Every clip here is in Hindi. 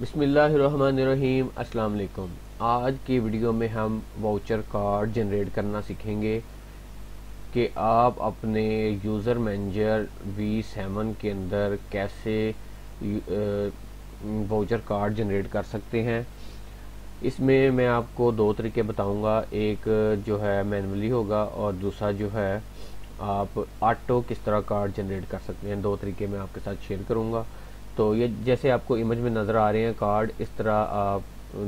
बिस्मिल्लाहिर्रहमानिर्रहीम, अस्सलाम वालेकुम। आज की वीडियो में हम वाउचर कार्ड जनरेट करना सीखेंगे कि आप अपने यूज़र मैनेजर V7 के अंदर कैसे वाउचर कार्ड जनरेट कर सकते हैं। इसमें मैं आपको दो तरीके बताऊंगा, एक जो है मैनुअली होगा और दूसरा जो है आप ऑटो किस तरह कार्ड जनरेट कर सकते हैं। दो तरीके मैं आपके साथ शेयर करूंगा। तो ये जैसे आपको इमेज में नज़र आ रहे हैं कार्ड, इस तरह आप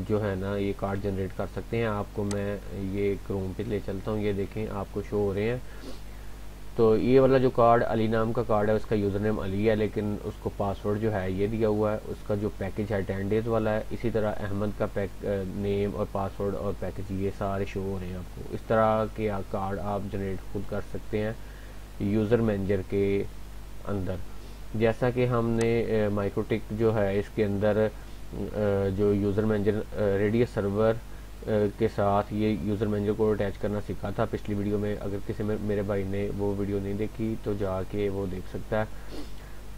जो है ना ये कार्ड जनरेट कर सकते हैं। आपको मैं ये क्रोम पे ले चलता हूँ, ये देखें आपको शो हो रहे हैं। तो ये वाला जो कार्ड अली नाम का कार्ड है, उसका यूज़र नेम अली है, लेकिन उसको पासवर्ड जो है ये दिया हुआ है। उसका जो पैकेज है 10 डेज़ वाला है। इसी तरह अहमद का नेम और पासवर्ड और पैकेज ये सारे शो हो रहे हैं आपको। इस तरह के कार्ड आप जनरेट खुद कर सकते हैं यूज़र मैनेजर के अंदर। जैसा कि हमने माइक्रोटिक जो है इसके अंदर जो यूज़र मैनेजर रेडियस सर्वर के साथ ये यूज़र मैनेजर को अटैच करना सीखा था पिछली वीडियो में। अगर किसी मेरे भाई ने वो वीडियो नहीं देखी तो जाके वो देख सकता है।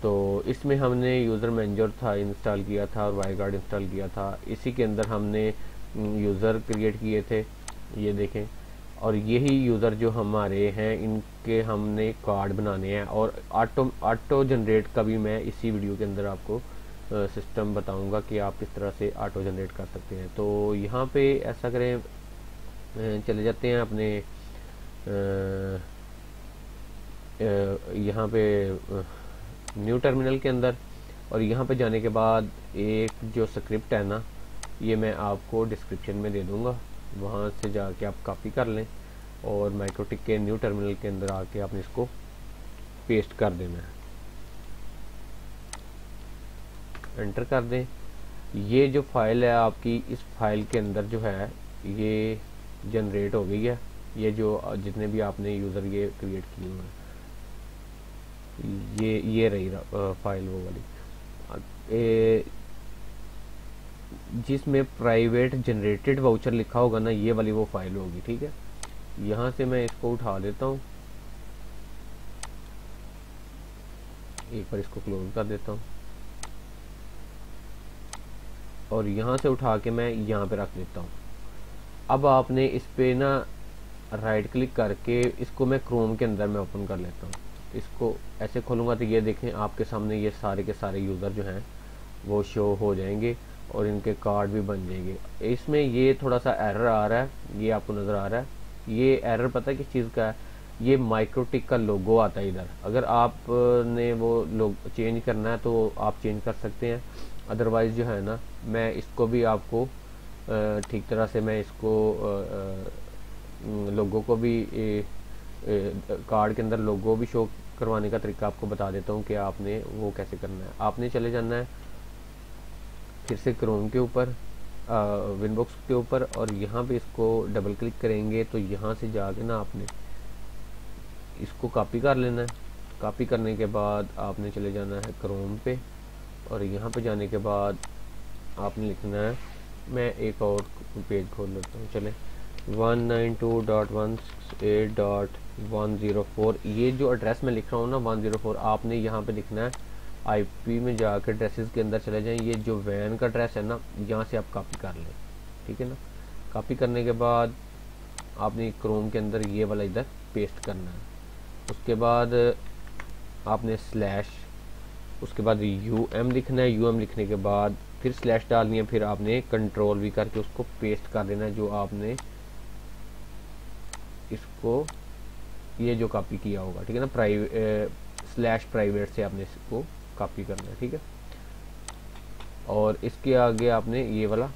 तो इसमें हमने यूज़र मैनेजर था इंस्टॉल किया था और WireGuard इंस्टॉल किया था। इसी के अंदर हमने यूज़र क्रिएट किए थे, ये देखें, और यही यूज़र जो हमारे हैं इनके हमने कार्ड बनाने हैं। और ऑटो जनरेट का भी मैं इसी वीडियो के अंदर आपको सिस्टम बताऊंगा कि आप किस तरह से ऑटो जनरेट कर सकते हैं। तो यहाँ पे ऐसा करें, चले जाते हैं अपने यहाँ पे न्यू टर्मिनल के अंदर। और यहाँ पे जाने के बाद एक जो स्क्रिप्ट है ना, ये मैं आपको डिस्क्रिप्शन में दे दूँगा, वहाँ से जाके आप कॉपी कर लें और माइक्रोटिक के न्यू टर्मिनल के अंदर आके आपने इसको पेस्ट कर देना है, एंटर कर दें। ये जो फाइल है आपकी, इस फाइल के अंदर जो है ये जनरेट हो गई है, ये जो जितने भी आपने यूज़र ये क्रिएट किए हुए हैं, ये रही फाइल वो वाली जिसमें प्राइवेट जनरेटेड वाउचर लिखा होगा ना, ये वाली वो फाइल होगी। ठीक है, यहाँ से मैं इसको उठा देता हूँ, एक बार इसको क्लोज कर देता हूँ और यहाँ से उठा के मैं यहाँ पे रख देता हूँ। अब आपने इस पे ना राइट क्लिक करके इसको मैं क्रोम के अंदर में ओपन कर लेता हूँ। इसको ऐसे खोलूँगा तो ये देखें आपके सामने ये सारे के सारे यूज़र जो हैं वो शो हो जाएंगे और इनके कार्ड भी बन जाएंगे। इसमें ये थोड़ा सा एरर आ रहा है, ये आपको नज़र आ रहा है। ये एरर पता है किस चीज़ का है, ये माइक्रोटिक का लोगो आता है इधर। अगर आपने वो लोग चेंज करना है तो आप चेंज कर सकते हैं, अदरवाइज़ जो है ना मैं इसको भी आपको ठीक तरह से मैं इसको लोगों को भी कार्ड के अंदर लोगो भी शो करवाने का तरीका आपको बता देता हूँ कि आपने वो कैसे करना है। आपने चले जाना है फिर से क्रोम के ऊपर, विनबॉक्स के ऊपर, और यहाँ पे इसको डबल क्लिक करेंगे तो यहाँ से जाके ना आपने इसको कॉपी कर लेना है। कॉपी करने के बाद आपने चले जाना है क्रोम पे और यहाँ पे जाने के बाद आपने लिखना है, मैं एक और पेज खोल लेता हूँ, चले 192.168.104। ये जो एड्रेस मैं लिख रहा हूँ ना 104, आपने यहाँ पे लिखना है। आईपी में जाकर ड्रेसेस के अंदर चले जाएं, ये जो वैन का ड्रेस है ना यहाँ से आप कॉपी कर लें। ठीक है ना, कॉपी करने के बाद आपने क्रोम के अंदर ये वाला इधर पेस्ट करना है। उसके बाद आपने स्लैश, उसके बाद UM लिखना है। UM लिखने के बाद फिर स्लैश डालनी है, फिर आपने कंट्रोल भी करके उसको पेस्ट कर देना है जो आपने इसको ये जो कॉपी किया होगा। ठीक है ना, स्लैश प्राइवेट से आपने इसको कॉपी करना है। ठीक है, और इसके आगे आपने ये वाला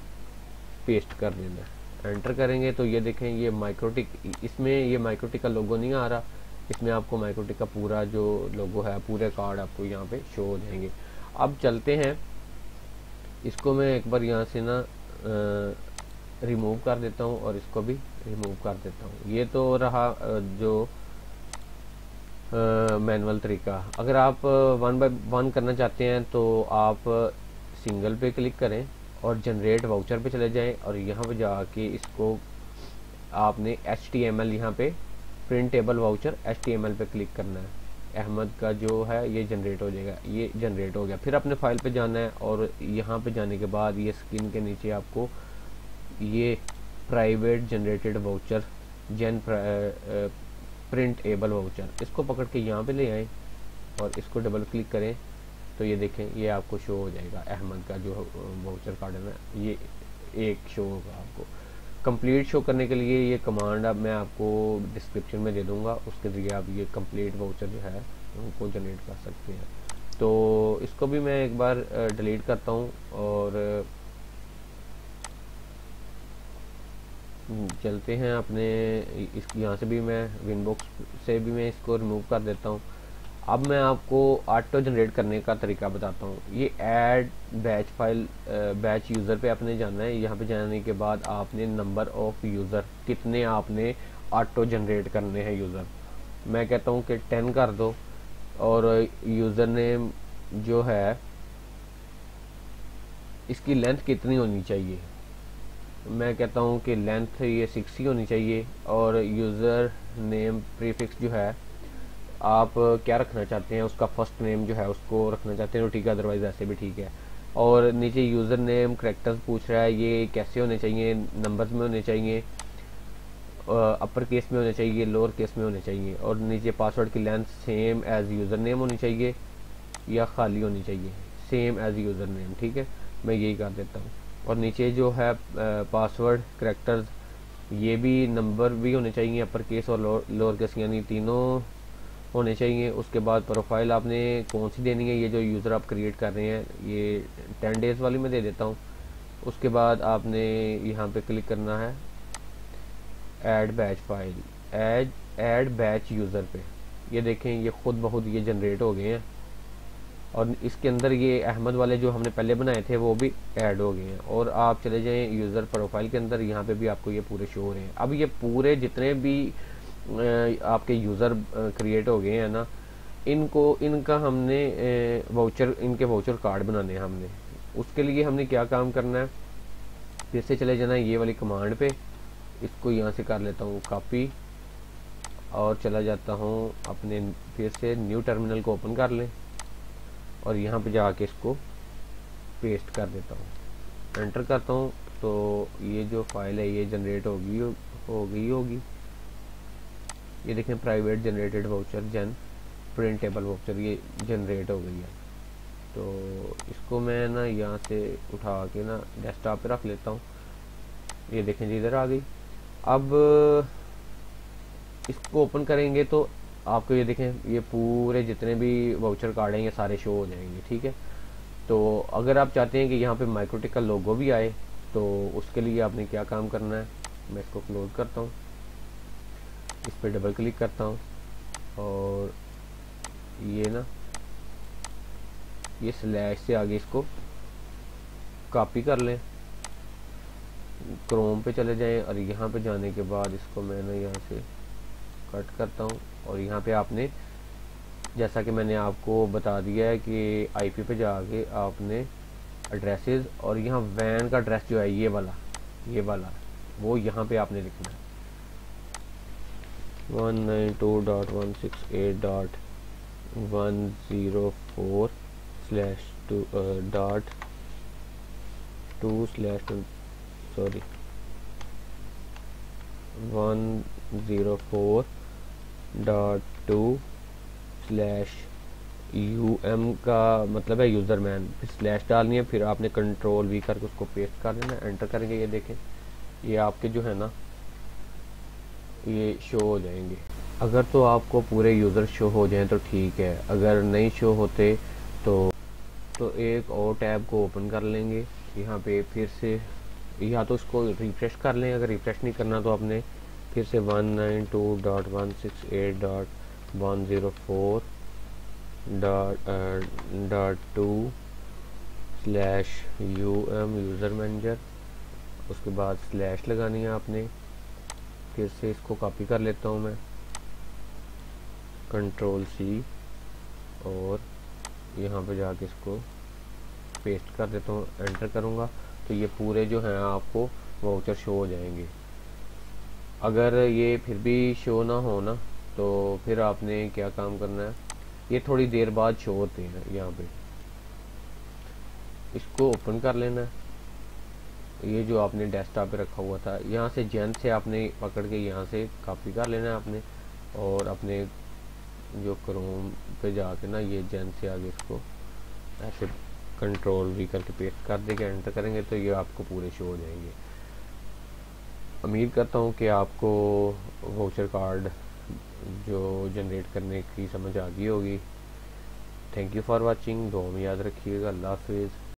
पेस्ट कर देना है, एंटर करेंगे तो ये देखें ये माइक्रोटिक, इसमें ये माइक्रोटिक का लोगो नहीं आ रहा, इसमें आपको माइक्रोटिक का पूरा जो लोगो है पूरे कार्ड आपको यहाँ पे शो हो जाएंगे। अब चलते हैं, इसको मैं एक बार यहाँ से ना रिमूव कर देता हूँ और इसको भी रिमूव कर देता हूँ। ये तो रहा जो मैनुअल तरीका। अगर आप 1 by 1 करना चाहते हैं तो आप सिंगल पे क्लिक करें और जनरेट वाउचर पे चले जाएं और यहाँ पे जाके इसको आपने HTML यहाँ पे प्रिंटेबल वाउचर HTML पे क्लिक करना है। अहमद का जो है ये जनरेट हो जाएगा, ये जनरेट हो गया। फिर आपने फाइल पे जाना है और यहाँ पे जाने के बाद ये स्क्रीन के नीचे आपको ये private generated voucher printable voucher, इसको पकड़ के यहाँ पे ले आए और इसको डबल क्लिक करें तो ये देखें ये आपको शो हो जाएगा। अहमद का जो वाउचर कार्ड है ना ये एक शो होगा आपको। कंप्लीट शो करने के लिए ये कमांड अब मैं आपको डिस्क्रिप्शन में दे दूंगा, उसके जरिए आप ये कंप्लीट वाउचर जो है उनको जनरेट कर सकते हैं। तो इसको भी मैं एक बार डिलीट करता हूँ और चलते हैं अपने इस यहाँ से भी मैं विनबॉक्स से भी मैं इसको रिमूव कर देता हूँ। अब मैं आपको ऑटो जनरेट करने का तरीका बताता हूँ। ये add batch file batch user पे आपने जाना है। यहाँ पे जाने के बाद आपने नंबर ऑफ़ यूज़र कितने आपने ऑटो जनरेट करने हैं यूज़र, मैं कहता हूँ कि 10 कर दो। और यूज़र नेम जो है इसकी लेंथ कितनी होनी चाहिए, मैं कहता हूँ कि लेंथ ये 60 होनी चाहिए। और यूज़र नेम प्रीफिक्स जो है आप क्या रखना चाहते हैं, उसका फर्स्ट नेम जो है उसको रखना चाहते हैं तो ठीक है, अदरवाइज ऐसे भी ठीक है। और नीचे यूज़र नेम करैक्टर्स पूछ रहा है, ये कैसे होने चाहिए, नंबर्स में होने चाहिए, अपर केस में होने चाहिए, लोअर केस में होने चाहिए। और नीचे पासवर्ड की length same as user name होनी चाहिए या खाली होनी चाहिए, सेम एज़ यूज़र नेम, ठीक है मैं यही कर देता हूँ। और नीचे जो है पासवर्ड करैक्टर्स ये भी, नंबर भी होने चाहिए, अपर केस और लोअर केस यानी तीनों होने चाहिए। उसके बाद प्रोफाइल आपने कौन सी देनी है, ये जो यूज़र आप क्रिएट कर रहे हैं ये 10 डेज़ वाली मैं दे देता हूँ। उसके बाद आपने यहाँ पे क्लिक करना है add batch file, add batch user पे, ये देखें ये खुद बहुत ये जनरेट हो गए हैं। और इसके अंदर ये अहमद वाले जो हमने पहले बनाए थे वो भी ऐड हो गए हैं। और आप चले जाएँ यूज़र प्रोफाइल के अंदर, यहाँ पर भी आपको ये पूरे शो हो रहे हैं। अब ये पूरे जितने भी आपके यूज़र क्रिएट हो गए हैं ना, इनका हमने वाउचर, इनके वाउचर कार्ड बनाने हैं हमने। उसके लिए हमने क्या काम करना है, फिर से चले जाना है ये वाली कमांड पे, इसको यहाँ से कर लेता हूँ कॉपी और चला जाता हूँ अपने, फिर से न्यू टर्मिनल को ओपन कर लें और यहाँ पे जाके इसको पेस्ट कर देता हूँ, एंटर करता हूँ तो ये जो फाइल है ये जनरेट हो गई होगी। ये देखें private generated voucher printable voucher ये जनरेट हो गई है। तो इसको मैं ना यहाँ से उठा के ना डेस्कटॉप पे रख लेता हूँ, ये देखें जी इधर आ गई। अब इसको ओपन करेंगे तो आपको ये देखें ये पूरे जितने भी वाउचर कार्ड हैं ये सारे शो हो जाएंगे, ठीक है। तो अगर आप चाहते हैं कि यहाँ पे माइक्रोटिक का लोगो भी आए तो उसके लिए आपने क्या काम करना है, मैं इसको क्लोज करता हूँ, इस पर डबल क्लिक करता हूँ और ये ना ये स्लैश से आगे इसको कॉपी कर लें, क्रोम पे चले जाएं और यहाँ पे जाने के बाद इसको मैं ना यहाँ से कट करता हूँ। और यहाँ पे आपने जैसा कि मैंने आपको बता दिया है कि आईपी पे जाके आपने एड्रेसेस और यहाँ वैन का एड्रेस जो है ये वाला वो यहाँ पे आपने लिखना है 104.168.104/2/104.2/UM का मतलब है यूज़र मैन, फिर स्लैश डालनी है, फिर आपने कंट्रोल वी करके उसको पेस्ट कर देना, एंटर करेंगे, ये देखें ये आपके जो है ना ये शो हो जाएंगे। अगर तो आपको पूरे यूज़र शो हो जाएं तो ठीक है, अगर नहीं शो होते तो एक और टैब को ओपन कर लेंगे यहाँ पे, फिर से या तो इसको रिफ्रेश कर लें, अगर रिफ्रेश नहीं करना तो आपने फिर से 192.168.104.2/UM यूज़र मैनेजर, उसके बाद स्लैश लगानी है आपने, फिर से इसको कॉपी कर लेता हूँ मैं कंट्रोल C और यहाँ पे जाके इसको पेस्ट कर देता हूँ, एंटर करूँगा तो ये पूरे जो हैं आपको वाउचर शो हो जाएंगे। अगर ये फिर भी शो ना हो ना तो फिर आपने क्या काम करना है, ये थोड़ी देर बाद शो होते हैं। यहाँ पे इसको ओपन कर लेना है, ये जो आपने डेस्कटॉप पे रखा हुआ था। यहाँ से जेन से आपने पकड़ के यहाँ से कॉपी कर लेना है आपने, और अपने जो क्रोम पे जाके ना ये जेन से आगे इसको ऐसे कंट्रोल वी करके पेस्ट कर देंगे, एंटर करेंगे तो ये आपको पूरे शो हो जाएंगे। उम्मीद करता हूँ कि आपको वाउचर कार्ड जो जनरेट करने की समझ आ गई होगी। Thank you for watching. दुआ में याद रखिएगा। अल्लाह हाफिज़।